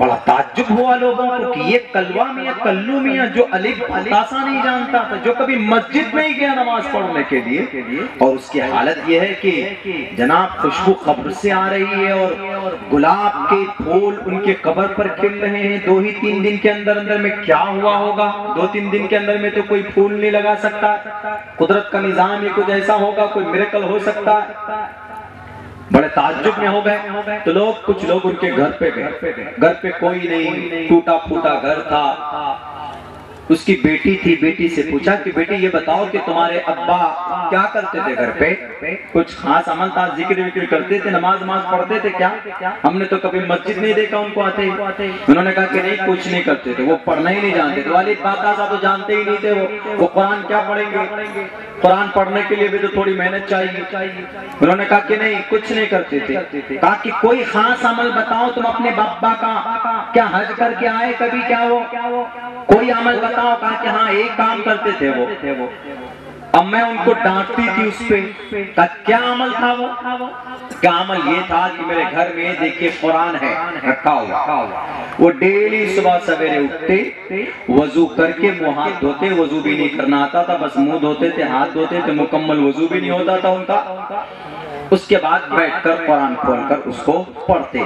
बड़ा ताज्जुब हुआ लोगों को कि ये कलवा मियाँ कल्लू मियाँ जो अलिफ तासा नहीं जानता था, जो कभी मस्जिद नहीं गया नमाज पढ़ने के लिए, और उसकी हालत यह है कि जनाब खुशबू कब्र से आ रही है और गुलाब के फूल उनके कब्र पर खिल रहे हैं। 2 ही 3 दिन के अंदर में क्या हुआ होगा, 2-3 दिन के अंदर में तो कोई फूल नहीं लगा सकता। कुदरत का निजाम ही कुछ ऐसा होगा, कोई मिरेकल हो सकता है। बड़े ताज्जुब में हो गए तो लोग, कुछ लोग उनके घर पे गए। घर पे कोई नहीं, टूटा फूटा घर था। उसकी बेटी थी, बेटी से पूछा कि बेटी ये बताओ कि तुम्हारे अब्बा क्या करते थे घर पे? कुछ खास अमल था, जिक्र विक्र करते थे, नमाज नमाज पढ़ते थे क्या? हमने तो कभी मस्जिद नहीं देखा उनको आते। उन्होंने कहा कि नहीं, कुछ नहीं करते थे, वो पढ़ना ही नहीं जानते थे। वाली बाता साहब तो जानते ही नहीं थे। वो कुरान क्या पढ़ेंगे, कुरान पढ़ने के लिए भी तो थोड़ी मेहनत चाहिए। उन्होंने कहा कि नहीं, कुछ नहीं करते थे। कहा कि कोई खास अमल बताओ तुम अपने बाबा का, क्या हज करके आए कभी, क्या वो कोई अमल बताओ? कहा कि हाँ, एक काम करते थे वो। अब मैं उनको डांटती थी उस पे। कहा क्या अमल था वो? क्या अमल ये था कि मेरे घर में देखिए कुरान है रखा हुआ, वो डेली सुबह सवेरे उठते, वजू करके मुंह हाथ धोते। वजू भी नहीं करना आता था, बस मुंह धोते थे, हाथ धोते थे, मुकम्मल वजू भी नहीं होता था उनका। उसके बाद बैठकर कुरान खोलकर उसको पढ़ते।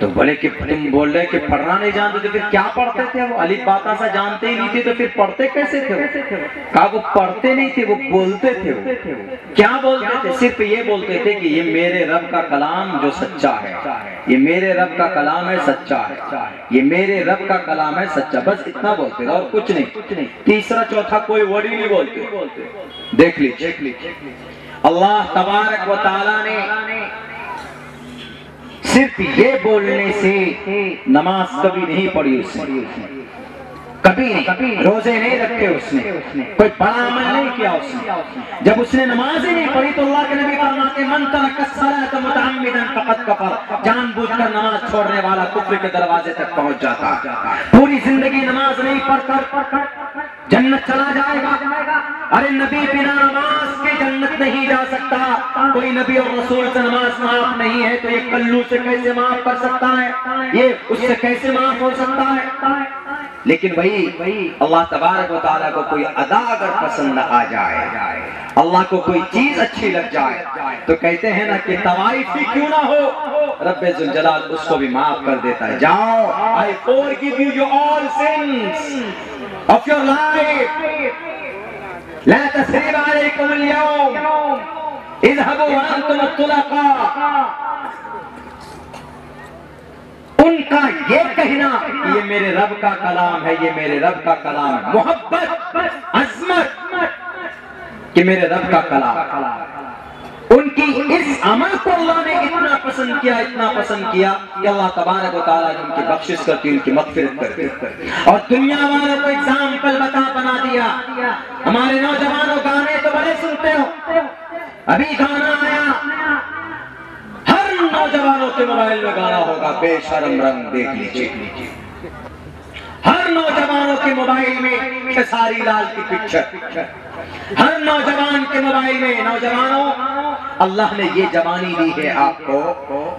तो बोले कि तुम बोल रहे कि पढ़ना नहीं जानते थे, फिर क्या पढ़ते थे? वो अलिफ बा ता सा जानते ही नहीं थे तो फिर पढ़ते कैसे थे? कहा वो पढ़ते नहीं थे, वो बोलते थे। वो क्या बोलते थे? सिर्फ ये बोलते थे कि ये मेरे रब का कलाम जो सच्चा है, ये मेरे रब का कलाम है सच्चा है, ये मेरे रब का कलाम है सच्चा। बस इतना बोलते थे और कुछ नहीं। तीसरा चौथा कोई वर्ड ही नहीं बोलते। देख लीजिए, अल्लाह तबारक व तआला ने सिर्फ ये बोलने से नमाज कभी नहीं पढ़ी उसने, कभी नहीं, रोजे नहीं रखे उसने, कोई बड़ा अमल नहीं किया उसने। जब उसने नमाज ही नहीं पढ़ी तो अल्लाह के नबी फरमाते हैं, मन तरक अस्सलात मुतअम्मिदन फकद कफर, जानबूझकर नमाज छोड़ने वाला कुफ्र के दरवाजे तक पहुंच जाता है। पूरी जिंदगी नमाज नहीं पढ़कर जन्नत चला जाएगा? अरे नबी बिना नमाज के जन्नत नहीं जा सकता। कोई नबी और रसूल से नमाज माफ नहीं है तो ये कल्लू से कैसे माफ कर सकता है, ये उससे कैसे माफ हो सकता है? लेकिन वही अल्लाह तबारक व तआला को कोई अदा अगर पसंद आ जाए, अल्लाह को कोई चीज अच्छी लग जाए, तो कहते हैं ना कि तवाइफ भी क्यों ना हो, रब्बे जुल जलाल उसको भी माफ कर देता है। जाओ, I forgive you your all sins of your life, ला तसरीब अलैकुम अल यौम इज़हबू व अंतुम तुलाका। उनका ये कहना कि ये मेरे रब का कलाम है, ये मेरे रब का कलाम है, मोहब्बत अजमत कि मेरे रब का कलाम। उनकी इस अमल को अल्लाह ने इतना पसंद किया कि अल्लाह तबारक व तआला ने उनकी बख्शिश करती, उनकी मग़फ़िरत करती। और दुनिया वालों को एग्जाम्पल बना दिया। हमारे नौजवानों गाने तो बड़े सुनते हो, अभी गाना आया, हर नौजवानों के मोबाइल में गाना होगा, बेशरम रंग देख लीजिए। हर नौजवानों के मोबाइल में खेसारी लाल की पिक्चर, हर नौजवान के मोबाइल में। नौजवानों, अल्लाह ने ये जवानी दी है आपको,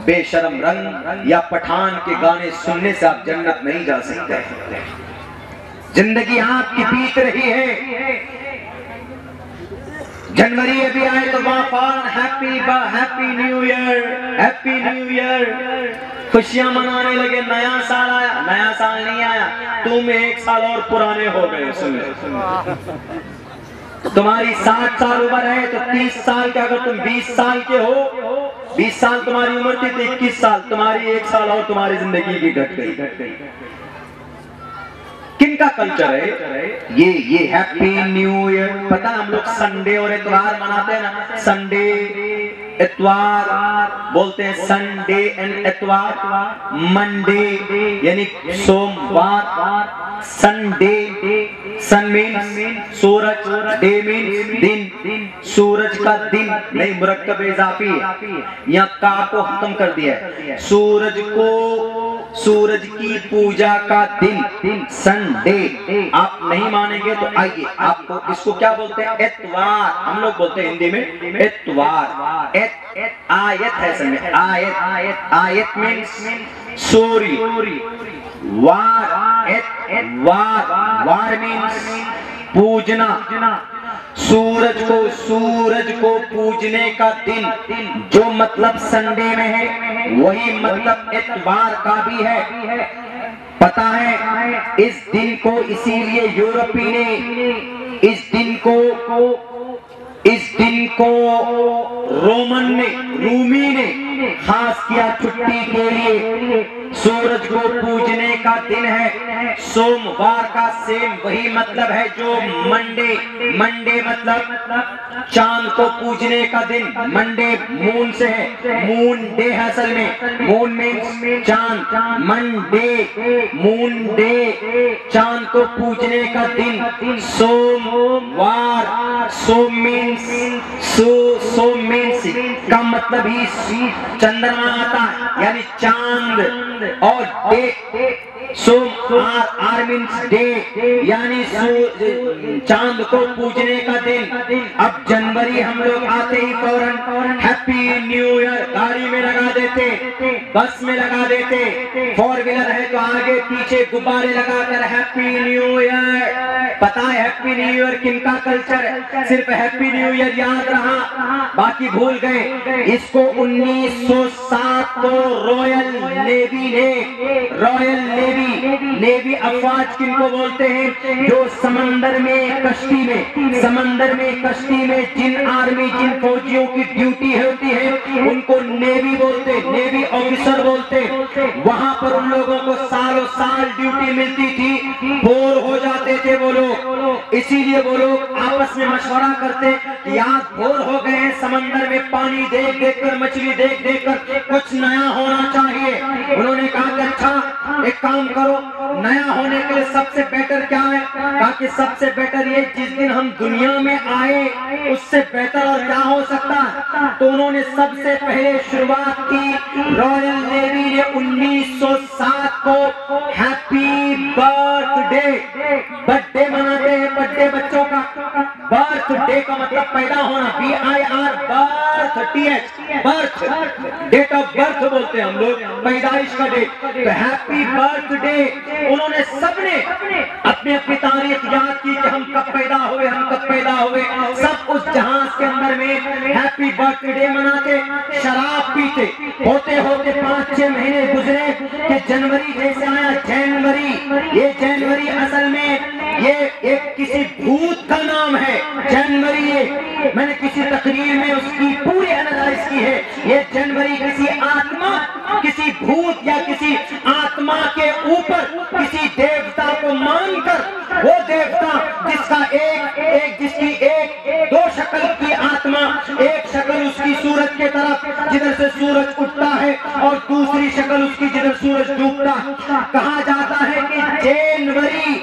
बेशरम रंग या पठान के गाने सुनने से आप जन्नत नहीं जा सकते। जिंदगी आपकी बीत रही है। जनवरी अभी आए तो वाफान हैप्पी न्यू ईयर खुशियां मनाने लगे। नया साल आया, नया साल नहीं आया, तुम 1 साल और पुराने हो गए। सुनो, तुम्हारी 60 साल उम्र है तो 30 साल के, अगर तुम 20 साल के हो, 20 साल तुम्हारी उम्र थी तो 21 साल, तुम्हारी 1 साल और तुम्हारी जिंदगी की घट गई। किनका कल्चर है ये हैप्पी न्यू ईयर? पता है हम लोग संडे और इतवार मनाते हैं ना, संडे इतवार बोलते हैं, संडे एंड इतवार, मंडे यानी सोमवार, संडे सन मीन्स सूरज, डे मीन्स दिन, सूरज का दिन। नहीं, मुरक्कब इजाफी है, यहाँ का को खत्म कर दिया है। सूरज को, सूरज की पूजा का दिन संडे। आप नहीं मानेंगे तो आइए आपको, इसको क्या बोलते हैं? इतवार। हम लोग बोलते हैं हिंदी में इतवार। आयत है, आयत means Suri. Var. Var. Var means पूजना. सूरज को पूजने का दिन, जो मतलब संडे में है वही मतलब इतवार का भी है। पता है इस दिन को इसीलिए यूरोपी ने इस दिन को रूमी ने खास किया छुट्टी के लिए। सूरज को पूजने का दिन है। सोमवार का सेम वही मतलब है जो मंडे मतलब चांद को पूजने का दिन। मंडे मून से है, मून डे है असल में। मून मीन्स चांद, मंडे मून डे चांद को पूजने का दिन। सोमवार, सोम मीन्स का मतलब ही चंद्रमा आता है यानी चांद, और डे सोम आर मीन्स डे यानी चांद को पूजने का दिन। अब जनवरी हम लोग आते ही फौरन हैप्पी न्यू ईयर गाड़ी में लगा देते, बस में लगा देते, फोर व्हीलर है तो आगे पीछे गुब्बारे लगाकर हैप्पी न्यू ईयर। पता है हैप्पी न्यू ईयर किनका कल्चर है? सिर्फ हैप्पी न्यू ईयर याद रहा, बाकी भूल गए। इसको 1907 को रॉयल नेवी अफवाज किनको बोलते हैं? जो समंदर में कश्ती में जिन फौजियों की ड्यूटी होती है उनको नेवी बोलते, नेवी ऑफिसर बोलते। वहां पर उन लोगों को सालों साल ड्यूटी मिलती थी, बोर हो जाते थे वो लोग। इसीलिए वो लोग आपस में मशवरा करते कि यार बोर हो गए हैं समंदर में पानी देख देख कर, मछली देख देख कर, कुछ नया होना चाहिए। उन्होंने कहा कि अच्छा एक काम करो, नया होने के लिए सबसे बेटर क्या है? कहा कि सबसे बेटर ये जिस दिन हम दुनिया में आए उससे बेहतर और क्या हो सकता है। तो उन्होंने सबसे पहले शुरुआत की, रॉयल नेवी ने 1907 को हैप्पी बर्थडे मनाते हैं। बर्थडे बच्चों का, बर्थडे का मतलब पैदा होना, BIR birth, date of birth बोलते हैं हम लोग, पैदाइश का डेट। तो हैप्पी बर्थडे उन्होंने सबने अपनी अपनी तारीख याद की कि हम कब पैदा हुए, सब उस जहाज के अंदर में हैप्पी बर्थडे मनाते, शराब पीते। होते होते 5-6 महीने गुजरे कि जनवरी जैसे आया, जनवरी असल में ये किसी भूत का नाम है। जनवरी ये मैंने किसी तकरीर में उसकी पूरी एनालाइज की है। ये जनवरी किसी आत्मा, किसी भूत या किसी आत्मा के ऊपर किसी देवता को मानकर, वो देवता जिसका जिसकी दो शक्ल की आत्मा, एक शक्ल उसकी सूरज के तरफ जिधर से सूरज उठता है और दूसरी शक्ल उसकी जिधर सूरज डूबता। कहा जाता है कि जनवरी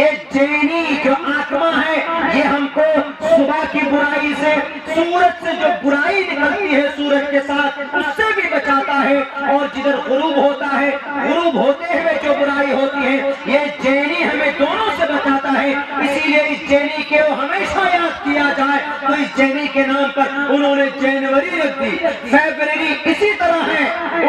ये जैनी जो आत्मा है ये हमको सुबह की बुराई से, सूरज से जो बुराई निकलती है सूरज के साथ, उससे भी बचाता है। और जिधर गुरूब होता है, गुरूब होते हुए जो बुराई होती है ये जैनी हमें दोनों से बचाता है। इसीलिए इस जैनी के हमेशा याद किया जाए। तो इस जैनी के नाम पर उन्होंने जनवरी रख दी। फेब्रवरी इसी तरह है,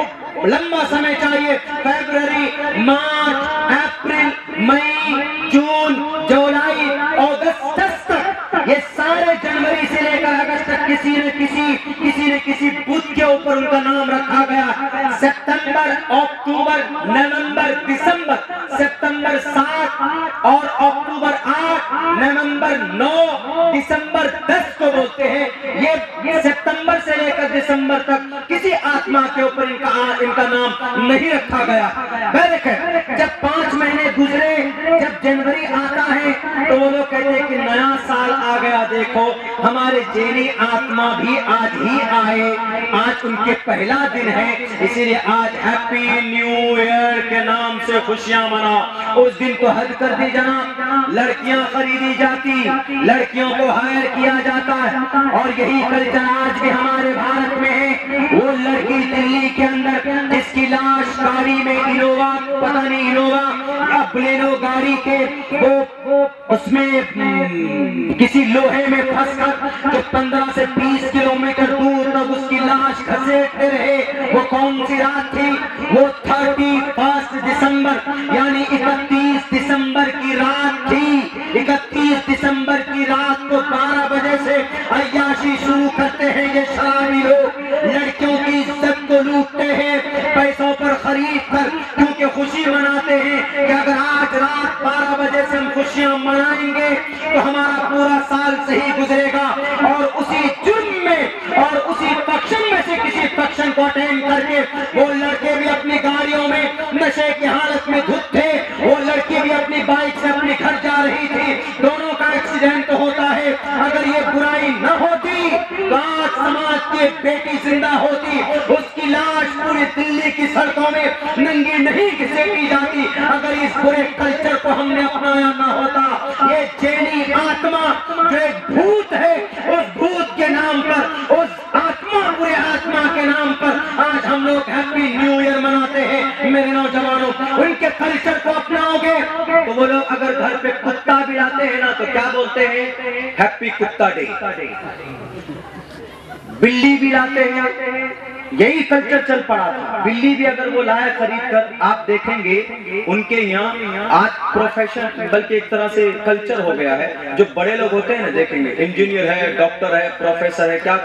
लंबा समय चाहिए। फेब्रवरी, मार्च, अप्रैल, मई, जून, जुलाई, अगस्त तक, ये सारे जनवरी से लेकर अगस्त तक किसी ने किसी बुध के ऊपर उनका नाम रखा गया। सितंबर, अक्टूबर, नवंबर, दिसंबर, सितंबर 7 और अक्टूबर 8, नवंबर 9, दिसंबर 10 को बोलते हैं। ये सितंबर से लेकर दिसंबर तक किसी आत्मा के ऊपर इनका नाम नहीं रखा गया। जब 5 महीने गुजरे, जब जनवरी आता है तो वो लोग कहते हैं कि नया साल आ गया, देखो हमारे जैनी आत्मा भी आज ही आए, आज उनके पहला दिन है, इसीलिए आज हैप्पी न्यू ईयर के नाम से खुशियां मनाओ। उस दिन को हद कर दी जनाब, लड़कियां खरीदी जाती, लड़कियों को हायर किया जाता है। और यही कल्चर आज भी हमारे भारत में है। वो लड़की दिल्ली के अंदर जिसकी लाश गाड़ी में, इनोवा, पता नहीं इनोवा या बोलेरो गाड़ी के वो उसमें किसी लोहे में फंसकर जो 15 से 20 किलोमीटर दूर तक उसकी लाश घसीटते रहे। वो कौन सी रात थी? वो 31 दिसंबर यानी 31 दिसंबर की रात थी। 31 दिसंबर की रात को 12 बजे से अय्याशी शुरू करते हैं ये शराबी लोग। लड़कियों की इज्जत को लूटते हैं पैसों पर खरीद कर, क्योंकि खुशी मनाते हैं कि अगर आज रात 12 बजे से हम खुशियाँ मनाएंगे तो हमारा पूरा साल सही गुजरेगा। और उसी जुर्म में और उसी फंक्शन में से किसी फंक्शन को अटेंड करके वो लड़के भी अपनी गाड़ियों में नशे की हालत में धुत थे, वो लड़की भी अपनी बाइक से अपने घर जा रही थी। दोनों का एक्सीडेंट होता है। अगर ये बुराई न होती तो आज समाज की बेटी जिंदा होती, उसकी लाश पूरी दिल्ली की सड़कों में नंगी नहीं घसीटी जाती। अगर इस बुरे कल्चर को हमने अपनाया न होता, ये जेनी आत्मा जो एक भूत है, उस भूत के नाम पर, उस आत्मा पूरे आत्मा के नाम पर आज हम लोग हैप्पी न्यू ईयर मनाते हैं। मेरे नौजवानों, उनके कल्चर को अपनाओगे तो वो लोग अगर घर पे कुत्ता भी लाते हैं ना तो क्या बोलते हैं? हैप्पी कुत्ता डे। बिल्ली भी लाते हैं, यही कल्चर चल पड़ा था। बिल्ली भी अगर वो लाया खरीद कर, आप देखेंगे उनके यहाँ आज प्रोफेशन बल्कि एक तरह से कल्चर हो गया है। जो बड़े लोग होते हैं ना, देखेंगे इंजीनियर है, डॉक्टर है, प्रोफेसर है, क्या